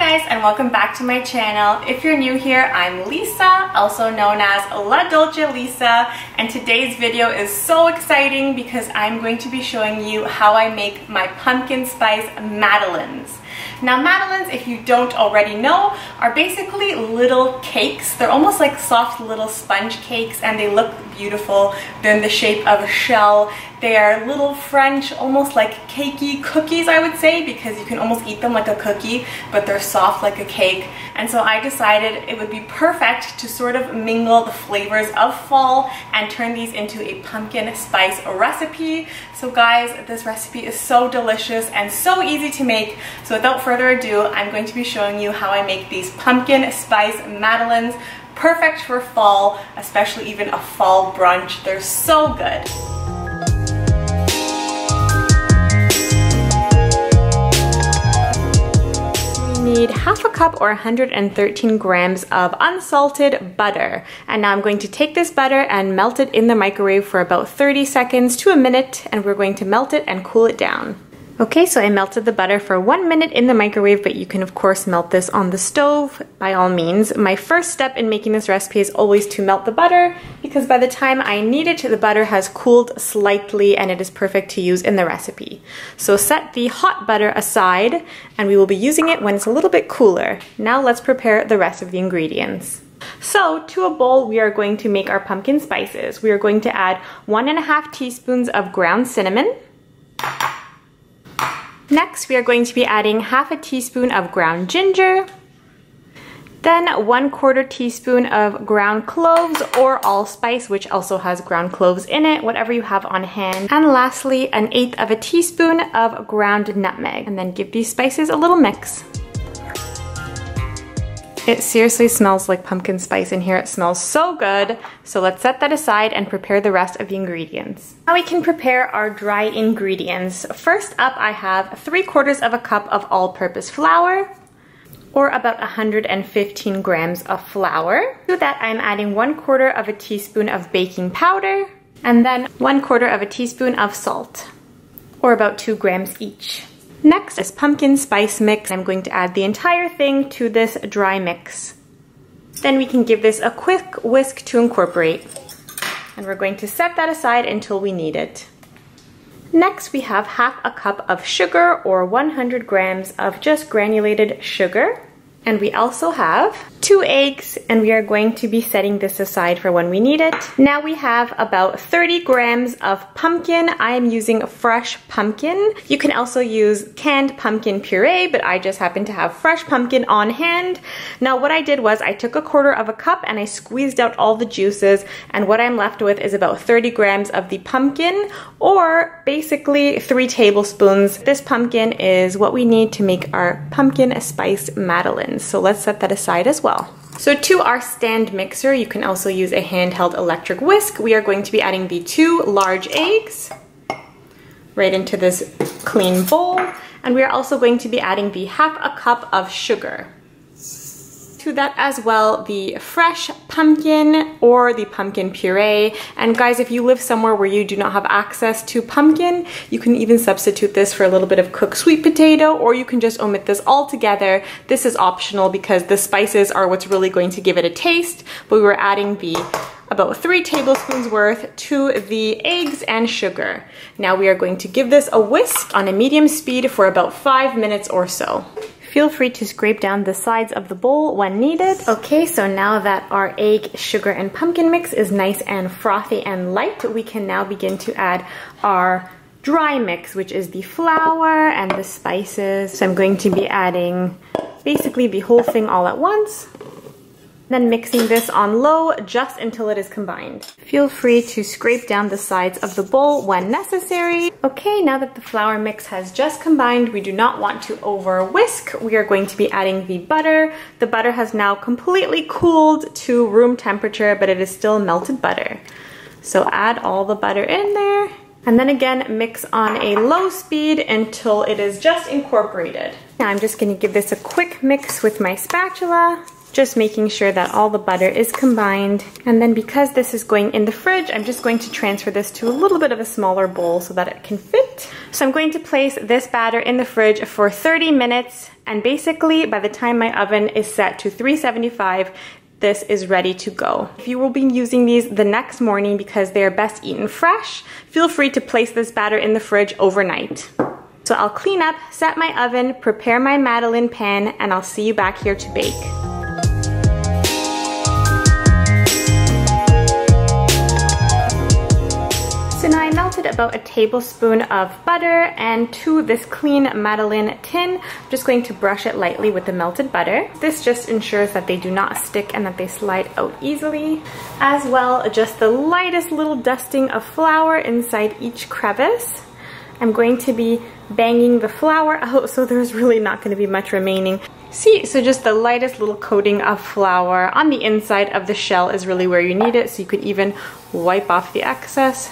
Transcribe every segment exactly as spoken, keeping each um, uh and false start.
guys, and welcome back to my channel. If you're new here, I'm Lisa, also known as La Dolce Lisa, and today's video is so exciting because I'm going to be showing you how I make my pumpkin spice madeleines. Now, madeleines, if you don't already know, are basically little cakes. They're almost like soft little sponge cakes, and they look beautiful. They're in the shape of a shell. They are little French, almost like cakey cookies, I would say, because you can almost eat them like a cookie, but they're soft like a cake. And so I decided it would be perfect to sort of mingle the flavors of fall and turn these into a pumpkin spice recipe. So guys, this recipe is so delicious and so easy to make. So without further ado, I'm going to be showing you how I make these pumpkin spice madeleines. Perfect for fall, especially even a fall brunch. They're so good. Need half a cup or one hundred thirteen grams of unsalted butter. And now I'm going to take this butter and melt it in the microwave for about thirty seconds to a minute, and we're going to melt it and cool it down. Okay, so I melted the butter for one minute in the microwave, but you can of course melt this on the stove by all means. My first step in making this recipe is always to melt the butter, because by the time I need it, the butter has cooled slightly and it is perfect to use in the recipe. So set the hot butter aside, and we will be using it when it's a little bit cooler. Now let's prepare the rest of the ingredients. So to a bowl, we are going to make our pumpkin spices. We are going to add one and a half teaspoons of ground cinnamon. Next, we are going to be adding half a teaspoon of ground ginger, then one quarter teaspoon of ground cloves or allspice, which also has ground cloves in it, whatever you have on hand. And lastly, an eighth of a teaspoon of ground nutmeg. And then give these spices a little mix. It seriously smells like pumpkin spice in here. It smells so good. So let's set that aside and prepare the rest of the ingredients. Now we can prepare our dry ingredients. First up, I have three quarters of a cup of all-purpose flour, or about one hundred fifteen grams of flour. To that, I'm adding one quarter of a teaspoon of baking powder, and then one quarter of a teaspoon of salt, or about two grams each. Next is pumpkin spice mix. I'm going to add the entire thing to this dry mix. Then we can give this a quick whisk to incorporate. And we're going to set that aside until we need it. Next, we have half a cup of sugar, or one hundred grams of just granulated sugar. And we also have two eggs, and we are going to be setting this aside for when we need it. Now we have about thirty grams of pumpkin. I am using fresh pumpkin. You can also use canned pumpkin puree, but I just happen to have fresh pumpkin on hand. Now what I did was I took a quarter of a cup and I squeezed out all the juices, and what I'm left with is about thirty grams of the pumpkin, or basically three tablespoons. This pumpkin is what we need to make our pumpkin spice madeleine. So let's set that aside as well. So to our stand mixer, you can also use a handheld electric whisk. We are going to be adding the two large eggs right into this clean bowl. And we are also going to be adding the half a cup of sugar. To that as well, the fresh pumpkin or the pumpkin puree. And guys, if you live somewhere where you do not have access to pumpkin, you can even substitute this for a little bit of cooked sweet potato, or you can just omit this altogether. This is optional because the spices are what's really going to give it a taste, but we were adding the about three tablespoons worth to the eggs and sugar. Now we are going to give this a whisk on a medium speed for about five minutes or so. Feel free to scrape down the sides of the bowl when needed. Okay, so now that our egg, sugar, and pumpkin mix is nice and frothy and light, we can now begin to add our dry mix, which is the flour and the spices. So I'm going to be adding basically the whole thing all at once, then mixing this on low just until it is combined. Feel free to scrape down the sides of the bowl when necessary. Okay, now that the flour mix has just combined, we do not want to over whisk. We are going to be adding the butter. The butter has now completely cooled to room temperature, but it is still melted butter. So add all the butter in there, and then again mix on a low speed until it is just incorporated. Now I'm just going to give this a quick mix with my spatula. just making sure that all the butter is combined. And then because this is going in the fridge, I'm just going to transfer this to a little bit of a smaller bowl so that it can fit. So I'm going to place this batter in the fridge for thirty minutes, and basically by the time my oven is set to three seventy-five, this is ready to go. If you will be using these the next morning because they are best eaten fresh, feel free to place this batter in the fridge overnight. So I'll clean up, set my oven, prepare my Madeleine pan, and I'll see you back here to bake. About a tablespoon of butter, and to this clean Madeleine tin, I'm just going to brush it lightly with the melted butter. This just ensures that they do not stick and that they slide out easily. As well, just the lightest little dusting of flour inside each crevice. I'm going to be banging the flour out, so there's really not going to be much remaining. See, so just the lightest little coating of flour on the inside of the shell is really where you need it, so you could even wipe off the excess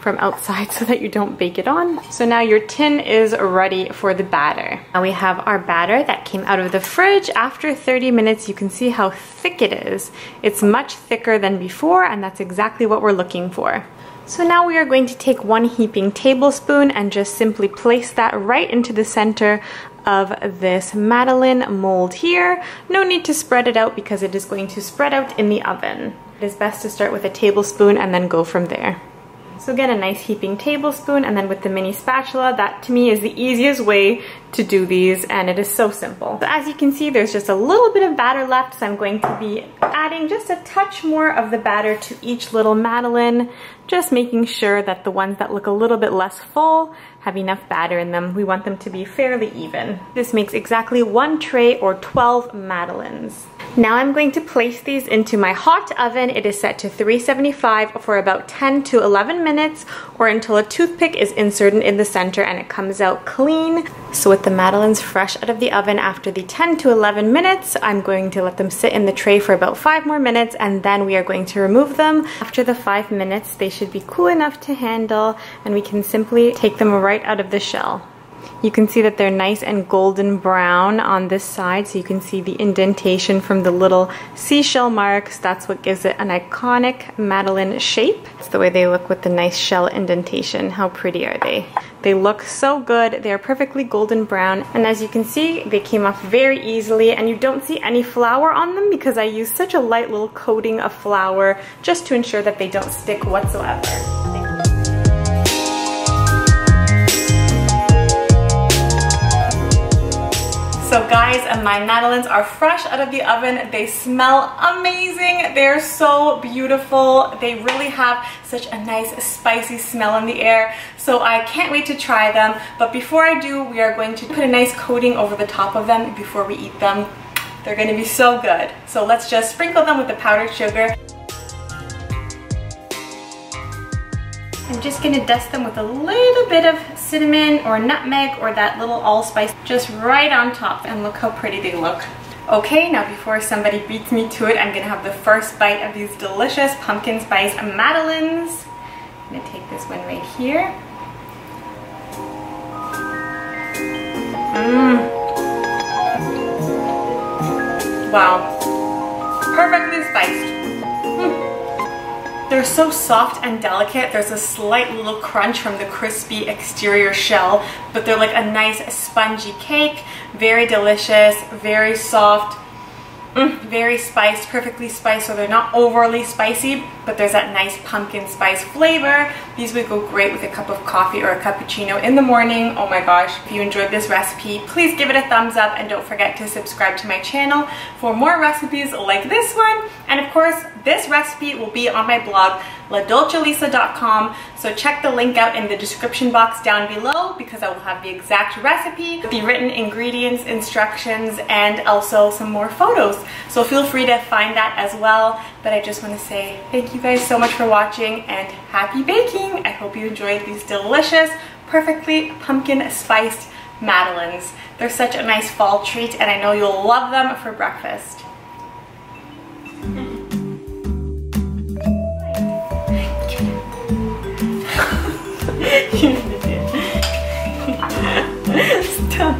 from outside so that you don't bake it on. So now your tin is ready for the batter. Now we have our batter that came out of the fridge. After thirty minutes, you can see how thick it is. It's much thicker than before, and that's exactly what we're looking for. So now we are going to take one heaping tablespoon and just simply place that right into the center of this Madeleine mold here. No need to spread it out because it is going to spread out in the oven. It is best to start with a tablespoon and then go from there. So get a nice heaping tablespoon, and then with the mini spatula, that to me is the easiest way to do these, and it is so simple. So as you can see, there's just a little bit of batter left, so I'm going to be adding just a touch more of the batter to each little Madeleine, just making sure that the ones that look a little bit less full have enough batter in them. We want them to be fairly even. This makes exactly one tray or twelve Madeleines. Now I'm going to place these into my hot oven. It is set to three seventy-five for about ten to eleven minutes, or until a toothpick is inserted in the center and it comes out clean. So with the Madeleines fresh out of the oven after the ten to eleven minutes, I'm going to let them sit in the tray for about five more minutes, and then we are going to remove them. After the five minutes, they should be cool enough to handle, and we can simply take them right out of the shell. You can see that they're nice and golden brown on this side, so you can see the indentation from the little seashell marks. That's what gives it an iconic Madeleine shape. It's the way they look with the nice shell indentation. How pretty are they? They look so good. They are perfectly golden brown, and as you can see, they came off very easily, and you don't see any flour on them because I use such a light little coating of flour just to ensure that they don't stick whatsoever. So guys, my Madeleines are fresh out of the oven. They smell amazing. They're so beautiful. They really have such a nice spicy smell in the air. So I can't wait to try them. But before I do, we are going to put a nice coating over the top of them before we eat them. They're going to be so good. So let's just sprinkle them with the powdered sugar. I'm just going to dust them with a little bit of cinnamon or nutmeg or that little allspice just right on top, and look how pretty they look. Okay, now before somebody beats me to it, I'm going to have the first bite of these delicious pumpkin spice Madeleines. I'm going to take this one right here. Mmm. Wow. Perfectly spiced. They're so soft and delicate. There's a slight little crunch from the crispy exterior shell, but they're like a nice spongy cake. Very delicious, very soft, mm, very spiced, perfectly spiced. So they're not overly spicy, but there's that nice pumpkin spice flavor. These would go great with a cup of coffee or a cappuccino in the morning. Oh my gosh. If you enjoyed this recipe, please give it a thumbs up, and don't forget to subscribe to my channel for more recipes like this one. And of course, this recipe will be on my blog, la dolce lisa dot com, so check the link out in the description box down below, because I will have the exact recipe, the written ingredients, instructions, and also some more photos. So feel free to find that as well. But I just want to say thank you guys so much for watching, and happy baking! I hope you enjoyed these delicious, perfectly pumpkin spiced Madeleines. They're such a nice fall treat, and I know you'll love them for breakfast. Stop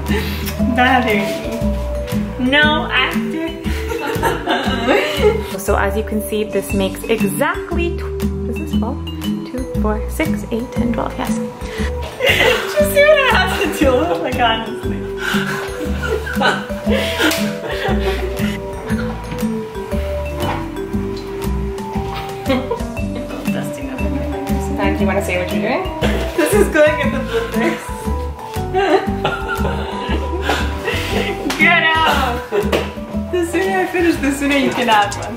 bothering me. No, after. So as you can see, this makes exactly, is this twelve? two, four, six, eight, ten, twelve, yes. Just see what I have to deal with, like honestly. I'm dusting up in my fingers. And do you want to say what you're doing? This is going in the blippers. Get out! The sooner I finish, the sooner you can add one.